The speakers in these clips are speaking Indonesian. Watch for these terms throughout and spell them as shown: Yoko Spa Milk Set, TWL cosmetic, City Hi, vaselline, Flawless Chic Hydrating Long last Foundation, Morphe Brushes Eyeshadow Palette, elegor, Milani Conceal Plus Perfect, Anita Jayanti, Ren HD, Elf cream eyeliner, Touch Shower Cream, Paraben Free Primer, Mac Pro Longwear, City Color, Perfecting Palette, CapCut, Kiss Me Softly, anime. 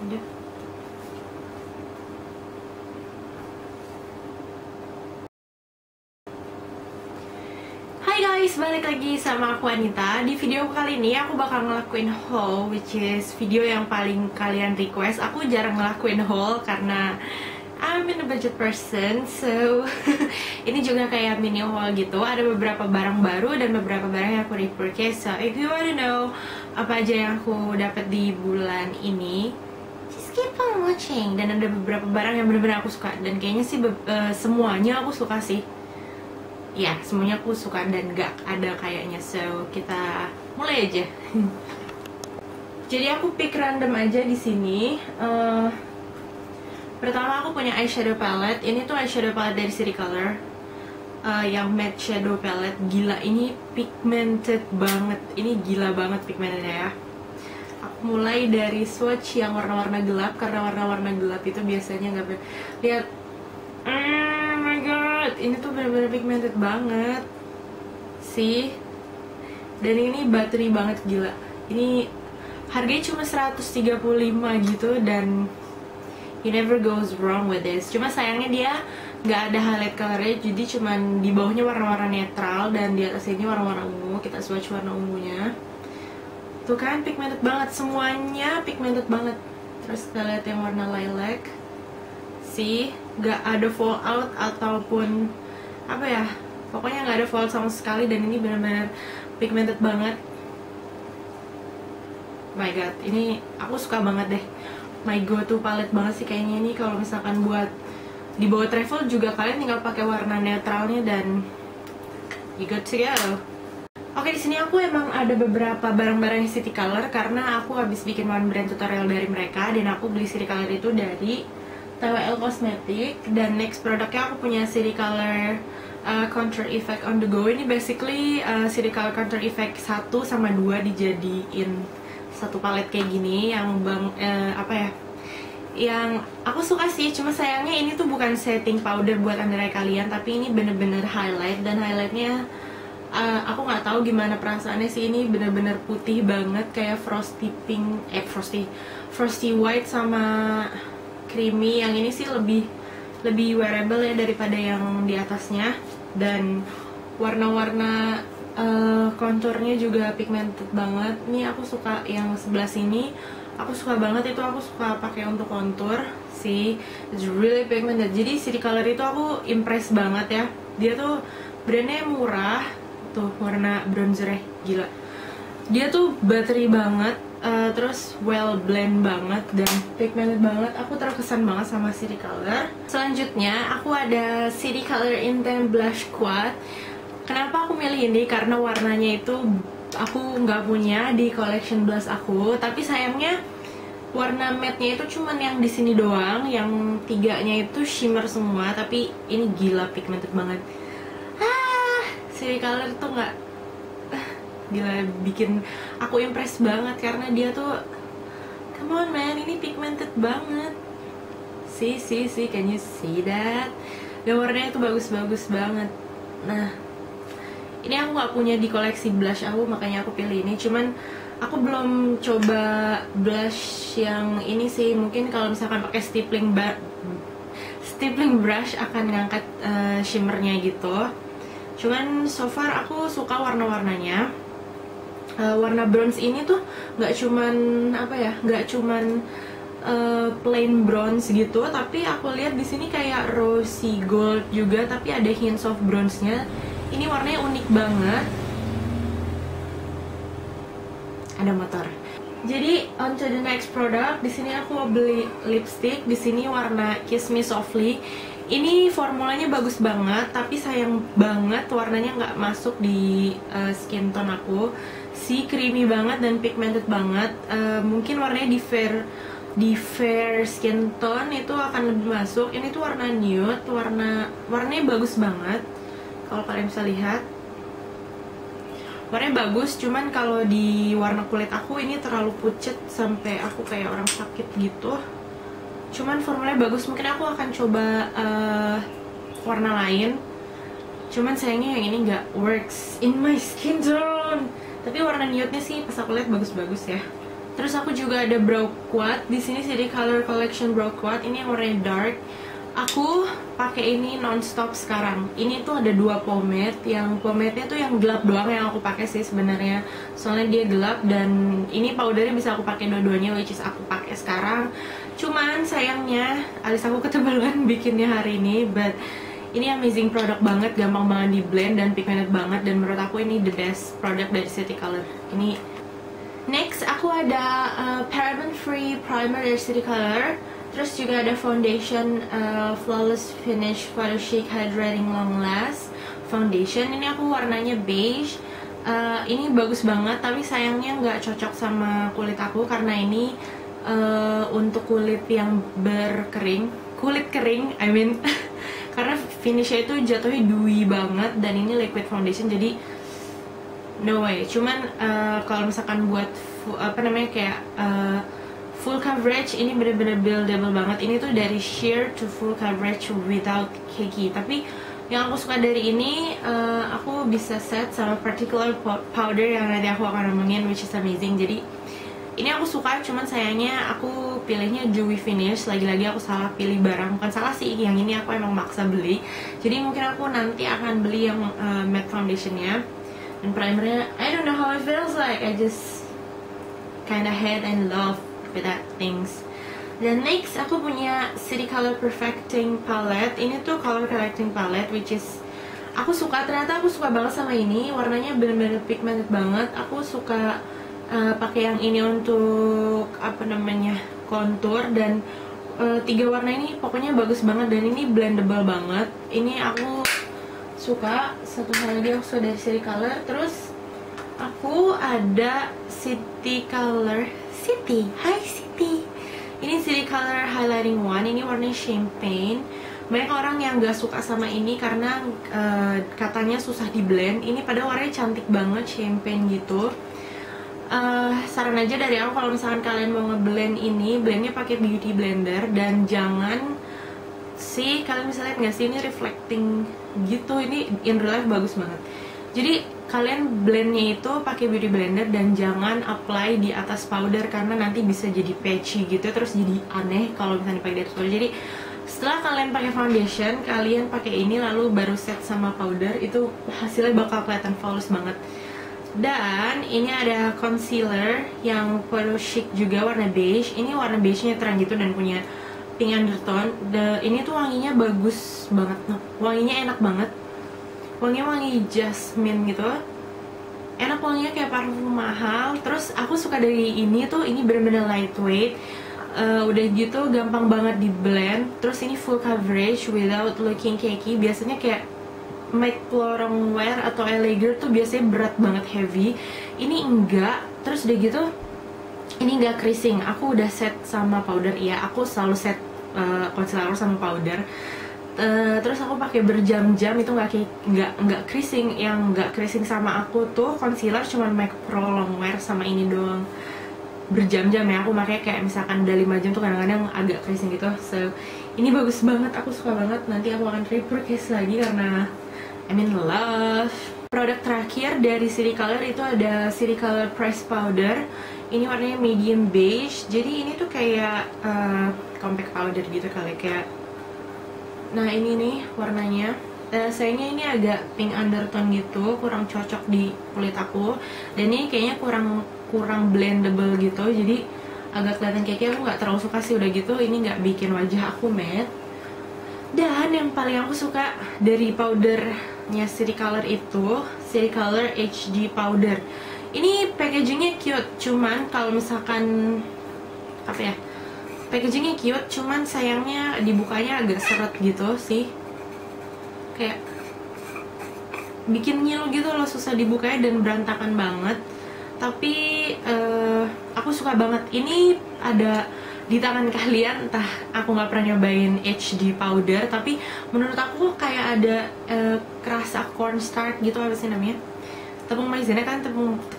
Udah. Hai guys, balik lagi sama aku Anita. Di video kali ini aku bakal ngelakuin haul, which is video yang paling kalian request. Aku jarang ngelakuin haul karena I'm in a budget person, so ini juga kayak mini haul gitu. Ada beberapa barang baru dan beberapa barang yang aku repurchase. So if you wanna know apa aja yang aku dapat di bulan ini, just keep on watching. Dan ada beberapa barang yang benar-benar aku suka. Dan kayaknya sih semuanya aku suka sih. Ya, semuanya aku suka dan gak ada kayaknya. So, kita mulai aja. Jadi aku pick random aja di sini. Pertama aku punya eyeshadow palette. Ini tuh eyeshadow palette dari City Color, yang matte shadow palette. Gila, ini pigmented banget. Ini gila banget pigmentednya ya. Aku mulai dari swatch yang warna-warna gelap, karena warna-warna gelap itu biasanya gak lihat. Ini tuh bener-bener pigmented banget sih. Dan ini buttery banget, gila. Ini harganya cuma 135 gitu dan you never goes wrong with this. Cuma sayangnya dia nggak ada highlight colornya, jadi cuman di bawahnya warna-warna netral dan di atas ini warna-warna ungu. Kita swatch warna ungunya. Tuh kan pigmented banget, semuanya pigmented banget. Terus kita lihat yang warna lilac. Sih, gak ada fallout ataupun apa ya, pokoknya gak ada fallout sama sekali. Dan ini benar-benar pigmented banget. My god, ini aku suka banget deh. My go to palette banget sih kayaknya ini. Kalau misalkan buat dibawa travel juga, kalian tinggal pakai warna netralnya dan you good to go. Oke, di sini aku emang ada beberapa barang-barang City Color karena aku habis bikin one brand tutorial dari mereka dan aku beli City Color itu dari TWL Cosmetic. Dan next produknya aku punya City Color Contour Effect on the Go. Ini basically City Color Contour Effect 1 sama 2 dijadiin satu palet kayak gini. Yang yang aku suka sih, cuma sayangnya ini tuh bukan setting powder buat under eye kalian, tapi ini bener-bener highlight. Dan highlightnya aku nggak tahu gimana perasaannya sih. Ini bener-bener putih banget, kayak frosty pink, frosty white sama creamy. Yang ini sih lebih wearable ya daripada yang di atasnya. Dan warna-warna konturnya juga pigmented banget. Ini aku suka yang sebelah sini. Aku suka banget itu, aku suka pakai untuk kontur sih. It's really pigmented. Jadi City Color itu aku impress banget ya. Dia tuh brandnya murah. Tuh warna bronzernya gila. Dia tuh battery banget. Terus well blend banget dan pigmented banget. Aku terkesan banget sama City Color. Selanjutnya aku ada City Color Intense Blush Quad. Kenapa aku milih ini? Karena warnanya itu aku nggak punya di collection blush aku. Tapi sayangnya warna matte-nya itu cuman yang di sini doang. Yang tiganya itu shimmer semua. Tapi ini gila pigmented banget. City Color tuh nggak, gila bikin aku impress banget karena dia tuh come on man, ini pigmented banget. See, can you see that? Dan warnanya tuh bagus-bagus banget. Nah, ini aku gak punya di koleksi blush aku, makanya aku pilih ini. Cuman aku belum coba blush yang ini sih. Mungkin kalau misalkan pakai stippling brush akan ngangkat shimmernya gitu. Cuman so far aku suka warna-warnanya. Warna bronze ini tuh nggak cuman plain bronze gitu, tapi aku lihat di sini kayak rosy gold juga, tapi ada hints of bronze-nya. Ini warnanya unik banget. Ada motor. Jadi on to the next product. Di sini aku mau beli lipstick. Di sini warna Kiss Me Softly. Ini formulanya bagus banget, tapi sayang banget warnanya nggak masuk di skin tone aku. Si creamy banget dan pigmented banget. Mungkin warnanya di fair skin tone itu akan lebih masuk. Ini tuh warna nude, warnanya bagus banget. Kalau kalian bisa lihat, warnanya bagus. Cuman kalau di warna kulit aku ini terlalu pucet sampai aku kayak orang sakit gitu. Cuman formulanya bagus, mungkin aku akan coba warna lain. Cuman sayangnya yang ini nggak works in my skin tone. Tapi warna nude-nya sih pas aku lihat bagus-bagus ya. Terus aku juga ada brow quad. Di sini City Color Collection brow quad. Ini yang warnanya dark. Aku pakai ini nonstop sekarang. Ini tuh ada dua pomade. Yang pomade-nya tuh yang gelap doang yang aku pakai sih sebenarnya. Soalnya dia gelap dan ini powdernya bisa aku pakai dua-duanya, which is aku pakai sekarang. Cuman sayangnya alis aku ketebalan bikinnya hari ini, but ini amazing produk banget, gampang banget di blend dan pigmented banget, dan menurut aku ini the best product dari City Color. Ini next aku ada Paraben Free Primer dari City Color. Terus juga ada foundation Flawless Finish Flawless Chic Hydrating Long Last Foundation. Ini aku warnanya beige. Ini bagus banget, tapi sayangnya nggak cocok sama kulit aku karena ini untuk kulit yang berkering, kulit kering, I mean. Karena finishnya itu jatuhnya dewy banget dan ini liquid foundation, jadi no way. Cuman kalau misalkan buat full coverage, ini bener-bener buildable banget. Ini tuh dari sheer to full coverage without cakey. Tapi yang aku suka dari ini, aku bisa set sama particular powder yang nanti aku akan ngomongin, which is amazing. Jadi ini aku suka, cuman sayangnya aku pilihnya dewy finish. Lagi-lagi aku salah pilih barang. Bukan salah sih, yang ini aku emang maksa beli. Jadi mungkin aku nanti akan beli yang matte foundationnya. Dan primernya, I don't know how it feels like, I just kinda hate and love with that things. Dan next aku punya City Color Perfecting Palette. Ini tuh color correcting palette, which is aku suka. Ternyata aku suka banget sama ini. Warnanya bener-bener pigmented banget. Aku suka pakai yang ini untuk kontur, dan tiga warna ini pokoknya bagus banget dan ini blendable banget. Ini aku suka. Satu hal lagi aku suka dari City Color. Terus aku ada City Color City Hi City. Ini City Color Highlighting One. Ini warnanya champagne. Banyak orang yang gak suka sama ini karena katanya susah di blend. Ini padahal warnanya cantik banget, champagne gitu. Saran aja dari aku, kalau misalkan kalian mau ngeblend ini, blendnya pakai beauty blender. Dan jangan sih, kalian bisa lihat gak sih ini reflecting gitu. Ini in real life bagus banget. Jadi kalian blendnya itu pakai beauty blender dan jangan apply di atas powder karena nanti bisa jadi patchy gitu, terus jadi aneh kalau misalnya dipakai di atas powder. Jadi setelah kalian pakai foundation, kalian pakai ini lalu baru set sama powder, itu hasilnya bakal kelihatan flawless banget. Dan ini ada concealer yang flawless chic juga, warna beige. Ini warna beige-nya terang gitu dan punya pink undertone. Ini tuh wanginya bagus banget, wanginya enak banget. Wanginya wangi jasmine gitu. Enak wanginya kayak parfum mahal. Terus aku suka dari ini tuh, ini bener-bener lightweight. Udah gitu gampang banget di blend. Terus ini full coverage without looking cakey. Biasanya kayak Mac Pro Longwear atau Elegor tuh biasanya berat banget, heavy. Ini enggak. Terus udah gitu ini enggak creasing. Aku udah set sama powder. Iya, aku selalu set concealer sama powder. Terus aku pakai berjam-jam, itu nggak creasing. Yang nggak creasing sama aku tuh concealer cuman Mac Pro Longwear sama ini doang. Berjam-jam ya, aku pakai kayak misalkan udah 5 jam tuh kadang-kadang agak creasing gitu. So, ini bagus banget, aku suka banget. Nanti aku akan repurchase lagi karena I mean love. Produk terakhir dari City Color itu ada City Color Pressed Powder. Ini warnanya medium beige. Jadi ini tuh kayak compact powder gitu kali, kayak. Nah ini nih warnanya, sayangnya ini agak pink undertone gitu, kurang cocok di kulit aku. Dan ini kayaknya kurang blendable gitu, jadi agak kelihatan kayak aku nggak terlalu suka sih. Udah gitu ini nggak bikin wajah aku matte. Dan yang paling aku suka dari powdernya City Color itu City Color HD Powder. Ini packagingnya cute, cuman kalau misalkan packagingnya cute, cuman sayangnya dibukanya agak seret gitu sih. Kayak bikin nyilu gitu loh, susah dibukanya dan berantakan banget. Tapi aku suka banget. Ini ada di tangan kalian, entah aku nggak pernah nyobain HD powder, tapi menurut aku kayak ada kerasa cornstarch gitu, apa sih namanya? Tepung maizena kan,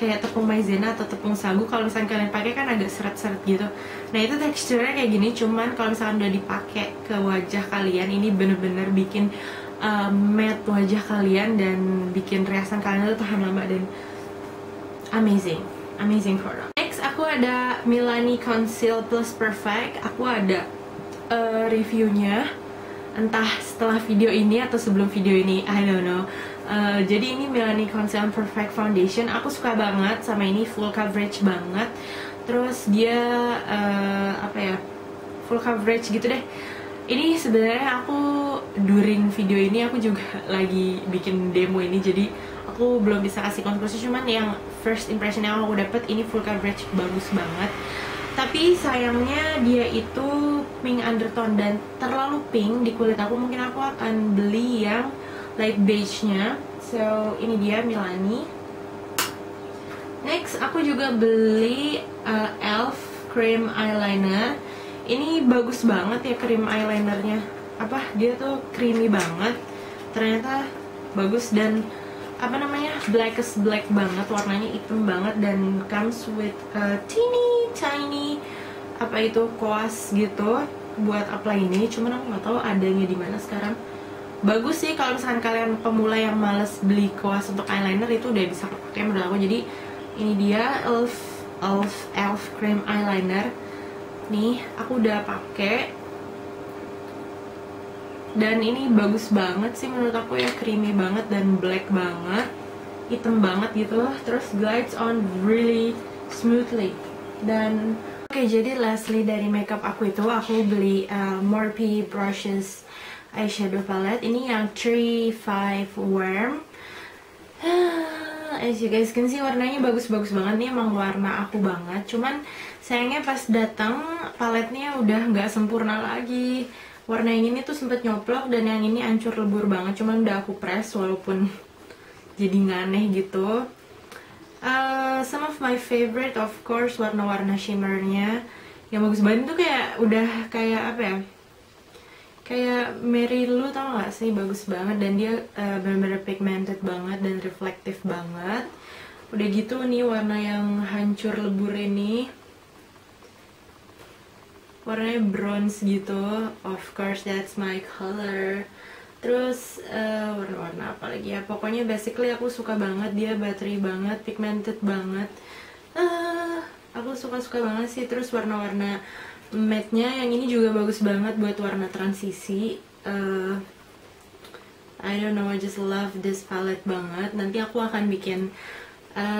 kayak tepung maizena atau tepung sagu. Kalau misalkan kalian pakai kan agak seret-seret gitu. Nah itu teksturnya kayak gini, cuman kalau misalkan udah dipakai ke wajah kalian, ini bener-bener bikin matte wajah kalian dan bikin riasan kalian tuh tahan lama dan amazing, amazing product. Next aku aku ada Milani Conceal Plus Perfect. Aku ada reviewnya, entah setelah video ini atau sebelum video ini, I don't know. Jadi ini Milani Conceal Perfect Foundation. Aku suka banget sama ini, full coverage banget. Terus dia apa ya, full coverage gitu deh. Ini sebenarnya aku during video ini aku juga lagi bikin demo ini, jadi aku belum bisa kasih konklusi, cuman yang first impression yang aku dapet ini full coverage bagus banget. Tapi sayangnya dia itu pink undertone dan terlalu pink di kulit aku. Mungkin aku akan beli yang light beige-nya. So ini dia Milani. Next aku juga beli Elf cream eyeliner. Ini bagus banget ya cream eyelinernya, apa dia tuh creamy banget, ternyata bagus dan apa namanya blackest black banget, warnanya hitam banget dan comes with a teeny tiny apa itu koas gitu buat apply ini. Cuman aku nggak tahu adanya di mana sekarang. Bagus sih kalau misalkan kalian pemula yang males beli koas untuk eyeliner, itu udah bisa pakai model aku. Jadi ini dia elf cream eyeliner. Nih, aku udah pakai dan ini bagus banget sih menurut aku ya, creamy banget dan black banget, hitam banget gitu. Terus glides on really smoothly. Dan oke, jadi lastly dari makeup aku itu aku beli Morphe Brushes Eyeshadow Palette. Ini yang 35 Warm. As you guys can see, warnanya bagus-bagus banget. Nih emang warna aku banget. Cuman sayangnya pas datang paletnya udah nggak sempurna lagi. Warna yang ini tuh sempet nyoplok dan yang ini hancur lebur banget. Cuman udah aku press walaupun jadi nggak aneh gitu. Some of my favorite of course warna-warna shimmernya. Yang bagus banget tuh kayak udah kayak apa ya? Kayak Merillu, tau gak sih, bagus banget dan dia bener-bener pigmented banget dan reflektif banget. Udah gitu nih warna yang hancur lebur ini, warnanya bronze gitu, of course that's my color. Terus warna-warna apa lagi ya, pokoknya basically aku suka banget, dia buttery banget, pigmented banget, aku suka-suka banget sih. Terus warna-warna matte-nya yang ini juga bagus banget buat warna transisi. I don't know, I just love this palette banget. Nanti aku akan bikin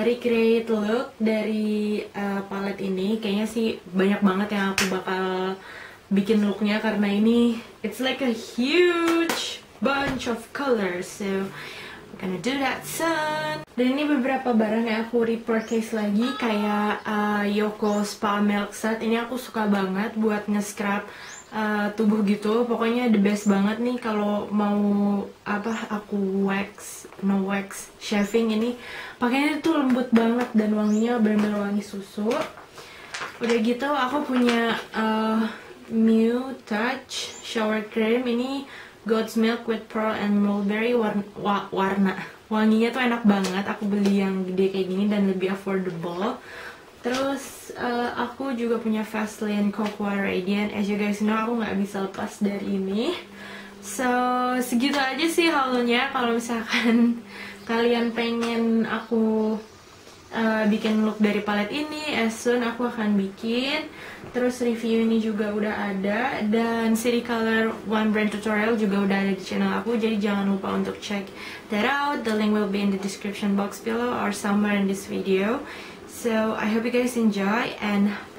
recreate look dari palette ini. Kayaknya sih banyak banget yang aku bakal bikin looknya karena ini it's like a huge bunch of colors, so gonna do that soon. Dan ini beberapa barang yang aku repurchase lagi, kayak Yoko Spa Milk Set. Ini aku suka banget buat nge-scrub tubuh gitu. Pokoknya the best banget nih kalau mau apa aku wax, no wax shaving ini. Pakainya tuh lembut banget dan wanginya bener-bener wangi susu. Udah gitu aku punya Mew Touch Shower Cream. Ini Goat's Milk with Pearl and Mulberry. Warna wanginya tuh enak banget. Aku beli yang gede kayak gini dan lebih affordable. Terus aku juga punya Vaseline Cocoa Radiant. As you guys know, aku nggak bisa lepas dari ini. So segitu aja sih haulnya. Kalau misalkan kalian pengen aku bikin look dari palette ini, as soon aku akan bikin. Terus review ini juga udah ada, dan City Color One Brand Tutorial juga udah ada di channel aku. Jadi jangan lupa untuk check that out. The link will be in the description box below or somewhere in this video. So I hope you guys enjoy and